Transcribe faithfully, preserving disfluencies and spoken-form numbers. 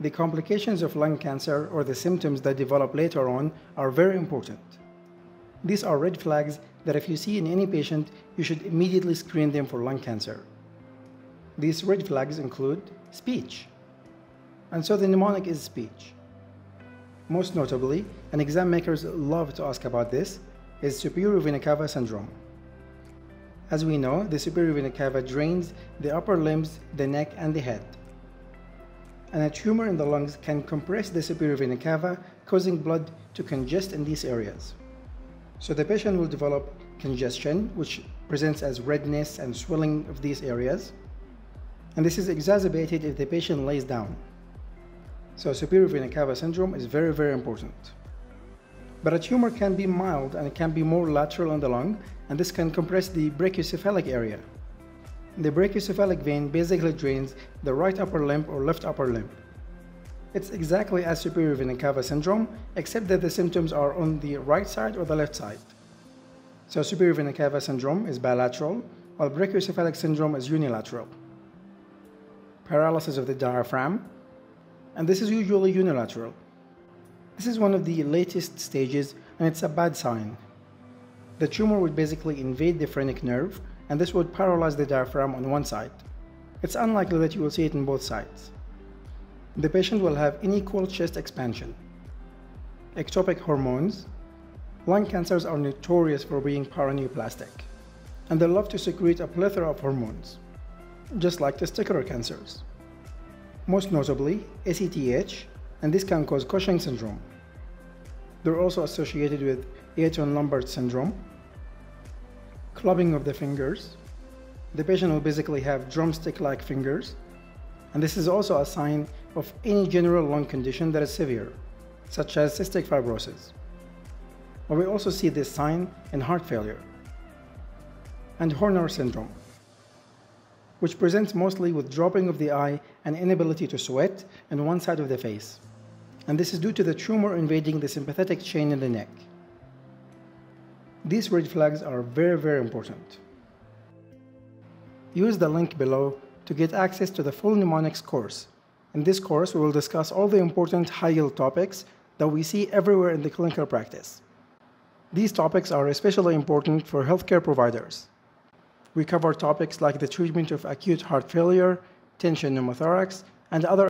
The complications of lung cancer or the symptoms that develop later on are very important. These are red flags that if you see in any patient, you should immediately screen them for lung cancer. These red flags include speech. And so the mnemonic is speech. Most notably, and exam makers love to ask about this, is superior vena cava syndrome. As we know, the superior vena cava drains the upper limbs, the neck, and the head. And a tumor in the lungs can compress the superior vena cava, causing blood to congest in these areas. So the patient will develop congestion, which presents as redness and swelling of these areas. And this is exacerbated if the patient lays down. So superior vena cava syndrome is very, very important. But a tumor can be mild and it can be more lateral in the lung, and this can compress the brachiocephalic area. The brachiocephalic vein basically drains the right upper limb or left upper limb. It's exactly as superior vena cava syndrome, except that the symptoms are on the right side or the left side. So superior vena cava syndrome is bilateral, while brachiocephalic syndrome is unilateral. Paralysis of the diaphragm, and this is usually unilateral. This is one of the latest stages, and it's a bad sign. The tumor would basically invade the phrenic nerve, and this would paralyze the diaphragm on one side. It's unlikely that you will see it in both sides. The patient will have unequal chest expansion. Ectopic hormones. Lung cancers are notorious for being paraneoplastic, and they love to secrete a plethora of hormones, just like testicular cancers. Most notably, A C T H, and this can cause Cushing syndrome. They're also associated with Eaton-Lambert syndrome. Clubbing of the fingers. The patient will basically have drumstick-like fingers, and this is also a sign of any general lung condition that is severe, such as cystic fibrosis. But we also see this sign in heart failure. And Horner syndrome, which presents mostly with dropping of the eye and inability to sweat in one side of the face. And this is due to the tumor invading the sympathetic chain in the neck. These red flags are very, very important. Use the link below to get access to the full mnemonics course. In this course, we will discuss all the important high-yield topics that we see everywhere in the clinical practice. These topics are especially important for healthcare providers. We cover topics like the treatment of acute heart failure, tension pneumothorax, and other